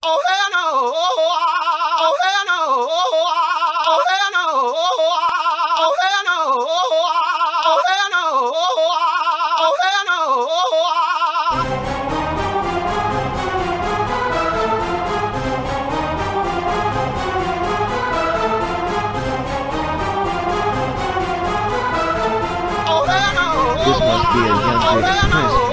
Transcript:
Oh hell no! Oh hell no! Oh hell no! Oh hell no! Oh hell no! Oh hell no! Oh hell no! This must be a young lady's